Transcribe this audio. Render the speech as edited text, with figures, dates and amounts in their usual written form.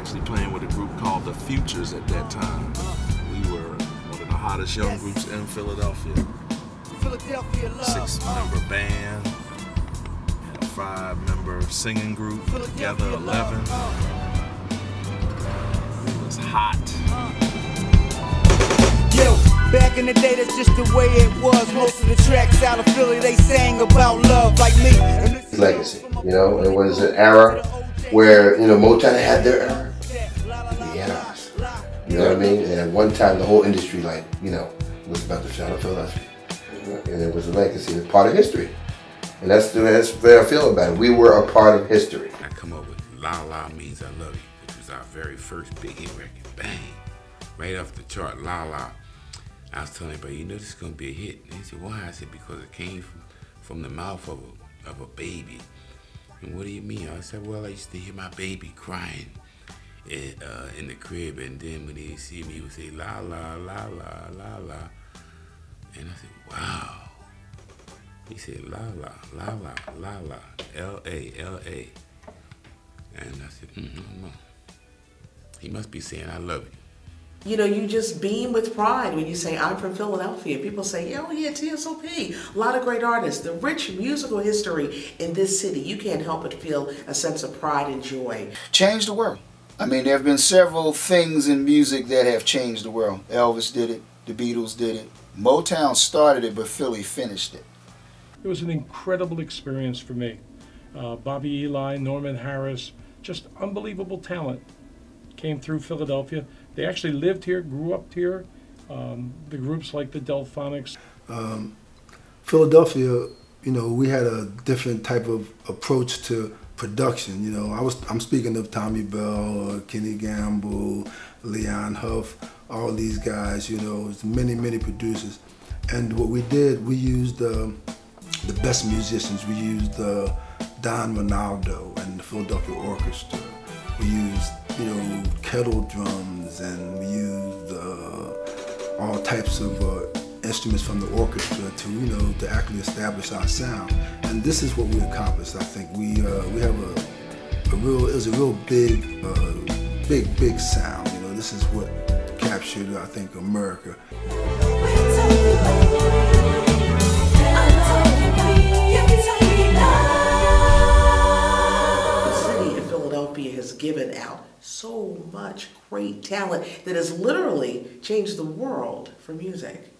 actually playing with a group called the Futures at that time. We were one of the hottest young groups in Philadelphia. Six-member band, and a five-member singing group, together 11. It was hot. Back in the day, that's just the way it was. Most of the tracks out of Philly, they sang about love like me. Legacy, you know, it was an era where, you know, Motown had their era. The NR's, you know what I mean? And at one time, the whole industry, like, you know, was about to shout out Philadelphia. And it was a legacy, it was part of history. And that's the way I feel about it. We were a part of history. I come up with La La Means I Love You, which was our very first big hit record. Bang! Right off the chart, La La. I was telling everybody, you know, this is going to be a hit. And they said, why? I said, because it came from the mouth of a baby. And what do you mean? I said, well, I used to hear my baby crying in the crib. And then when he'd see me, he would say, la, la, la, la, la, la. And I said, wow. He said, la, la, la, la, la, la, L-A, L-A. And I said, no. He must be saying, I love you. You know, you just beam with pride when you say, I'm from Philadelphia. People say, oh yeah, TSOP. A lot of great artists, the rich musical history in this city. You can't help but feel a sense of pride and joy. Changed the world. I mean, there have been several things in music that have changed the world. Elvis did it, the Beatles did it. Motown started it, but Philly finished it. It was an incredible experience for me. Bobby Eli, Norman Harris, just unbelievable talent came through Philadelphia. They actually lived here, grew up here. The groups like the Delfonics. Philadelphia, you know, we had a different type of approach to production. You know, I'm speaking of Tommy Bell, Kenny Gamble, Leon Huff, all these guys. You know, many, many producers. And what we did, we used the best musicians. We used Don Ronaldo and the Philadelphia Orchestra. We used, you know, kettle drums, and we used all types of instruments from the orchestra to, you know, to actually establish our sound. And this is what we accomplished. I think we have a real big, big sound. You know, this is what captured, I think, America. Has given out so much great talent that has literally changed the world for music.